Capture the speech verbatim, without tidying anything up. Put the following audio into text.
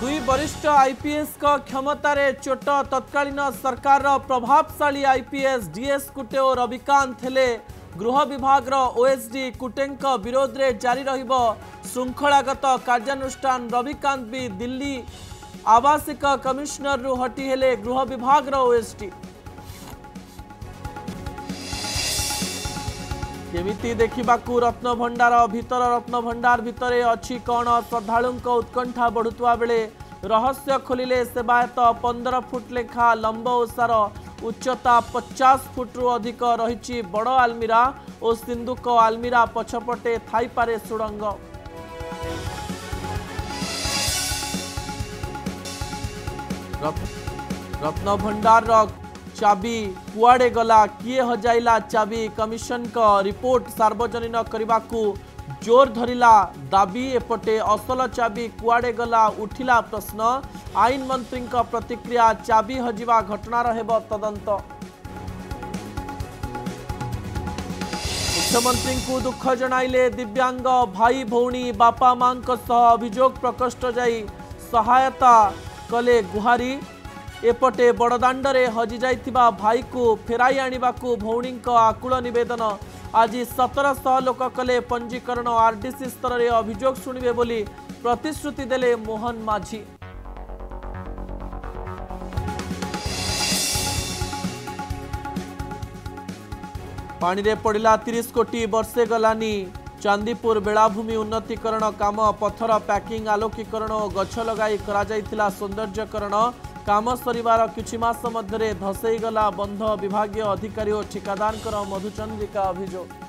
दुई वरिष्ठ आईपीएस का क्षमतार चोट तत्कालीन सरकार प्रभावशाली आईपीएस डीएस कुटे और रविकांत हेले गृह विभाग ओएसडी कुटेंक विरोध में जारी श्रृंखलागत कार्यानुष्ठान। रविकांत भी दिल्ली आवासिक कमिश्नर रु हटी हेले गृह विभाग ओएसडी। केमिति देखा रत्नभंडार भीतर रत्नभंडार भीतर अच्छी कौन श्रद्धालु उत्कंठा बढ़ुता बेले रहस्य खोलिले सेवायत पंदर फुट लेखा लंब ओसार उच्चता पचास फुट्रु अधिक रही बड़ आलमीरा और सिंदुक आलमीरा पछपटे थाईपारे सुड़ंग। रत्नभंडार चाबी कुआड़े गला किए हजाइला चाबी कमिशन का रिपोर्ट सार्वजनिक करबाकू जोर धरिला दाबी। एपटे असल चाबी कुआड़े गला उठिला प्रश्न। आईन मंत्री का प्रतिक्रिया चाबी हजिवा घटनार हेब तदंत। मुख्यमंत्री को दुख जणाइले दिव्यांग भाई भौणी बापा मां अभियोग प्रकोष्ठ जाई सहायता कले गुहारी। एपटे बड़दाण्डे हजि जाइथिबा भाई को फेराई आनिबाकू भौणी आकुल नवेदन। आज सतरह सौ लोक कले पंजीकरण। आरडीसी स्तर में अभियोग शुणवे बोली प्रतिश्रुति देले मोहन माझी। पानी रे पड़िला तीस कोटी वर्षे गलानी। चांदीपुर बेलाभूमि उन्नतीकरण काम पथर पैकिंग आलोकीकरण और गछ लगाई करा जाइथिला सौंदर्यकरण। काम सर किसी मस मध्य धसईगला बंध। विभागीय अधिकारी और ठिकादार मधुचंद्रिका अभियोग।